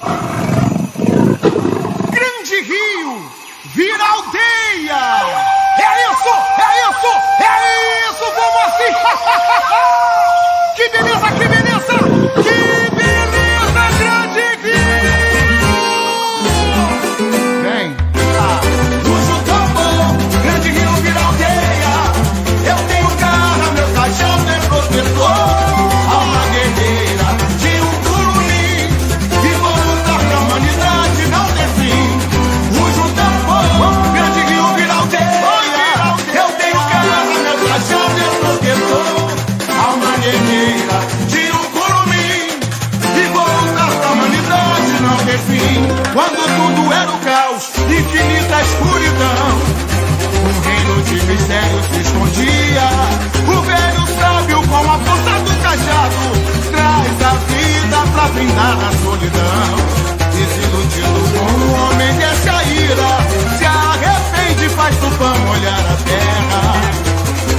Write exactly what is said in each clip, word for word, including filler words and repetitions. Grande Rio, vira aldeia! É isso, é isso, é isso, vamos assim! Que beleza, que beleza, que beleza, Grande Rio! Vem! Ah. Puxa o tambor, Grande Rio, vira aldeia! Eu tenho garra, meu caixão é protetor! Quando tudo era o caos, infinita escuridão, um reino de mistério se escondia. O velho sábio com a força do cajado traz a vida pra brindar na solidão. Desiludido com o homem desce a ira, se arrepende e faz Tupã molhar a terra,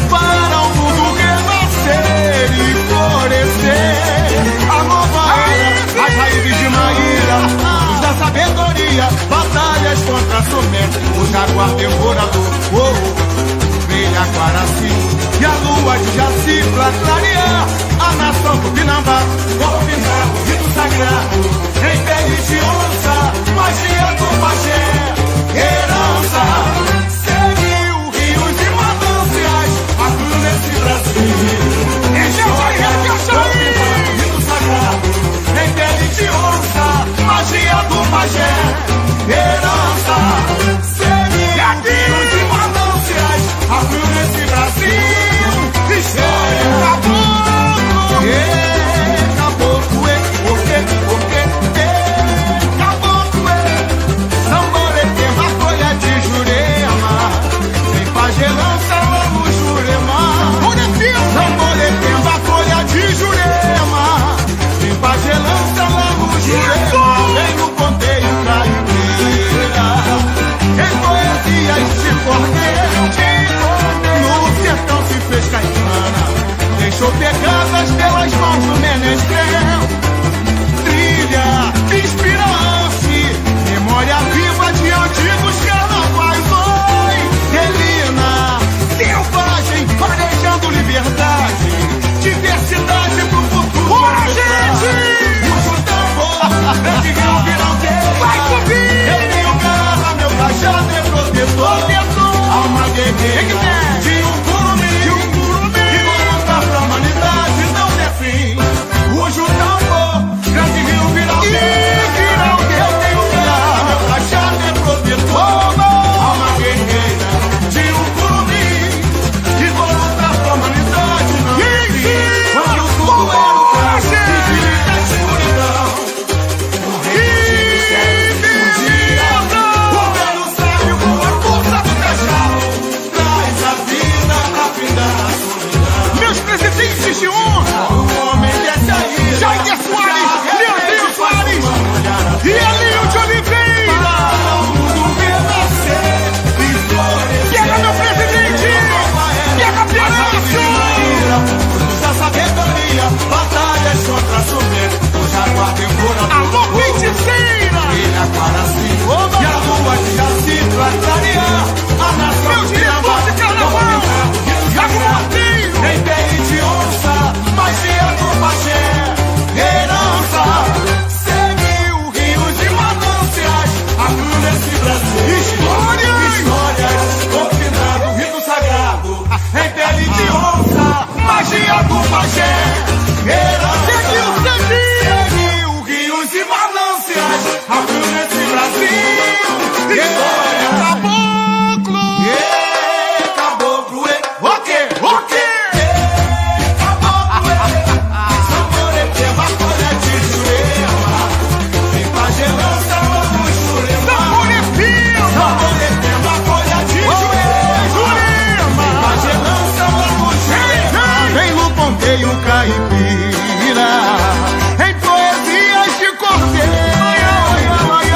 para o mundo renascer e florescer. A nova era, as raízes de Maíra, sabedoria, batalhas contra Sumé, o jaguar devorador, oh, brilha Cuarací, e a lua de Jací pra clarear a nação do Tupinambá, combinar o rito sagrado, em religiosa, magia do pajé, herança, segue o rio de mandâncias, a cruz nesse Brasil, é jaguar, é jaguar. Magia do pajé, herança, semeadura de mandâncias, abriu nesse Brasil, história caboclo, é caboclo, é porque, porque, é caboclo, é sambarete, macolha de Jurema, tem pajerança lá no Jurema, sambarete, macolha de Jurema, tem pajerança lá no Jurema. No sertão se fez caetana, deixou pegadas pelas mãos do menestrel. Trilha inspirante, memória viva de antigos carnavais. Oi, Celina, selvagem, planejando liberdade, diversidade pro futuro. Boa, gente! Puxa o tambor, grande rio vira aldeia. Vai subir! Eu tenho garra, meu cajado é protetor. Alma guerreira de um curumim, que vai lutar pra humanidade não ter fim. Hoje o tambor, grande rio vira aldeia. Eu tenho garra, meu cajado é protetor. Alma guerreira de um curumim, que vai lutar pra humanidade não ter fim. Quando tudo era o caos, infinita escuridão, o reino de mistério se escondia. O velho sábio com a força do cajado de honra, o homem desce a ira, Jair Soares, Leandrinho Soares e Elio de Oliveira, para o mundo renascer e florescer. Pega meu presidente, pega a piranha, da sabedoria, batalhas contra Sumé, o jaguar devorador, alô feiticeira, brilha Cuarací, e a lua de Jací pra clarear a nação de Tupinambá, de carnaval, jaguar em pele de onça, magia do pajé, herança, segue o rio de mandâncias, a cruz nesse Brasil, histórias, histórias, confinado, rito sagrado, em pele de onça, magia do pajé, herança, segue o rio de mandâncias, a cruz nesse Brasil, história, caboclo, é caboclo, é o quê? O quê? Caipira, em poesias de cordeiro,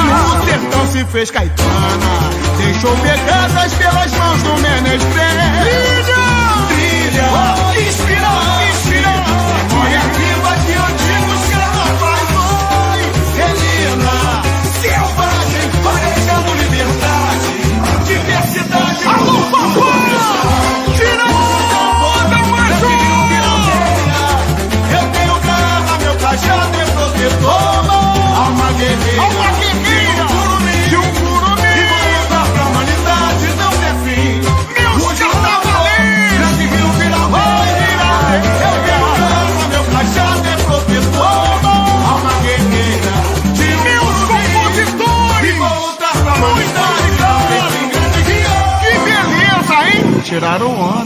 no sertão se fez caetana, deixou pegadas pelas mãos do menestrel. Trilha, trilha, inspirante, memória viva de antigos carnavais. Celina, tiraram onda.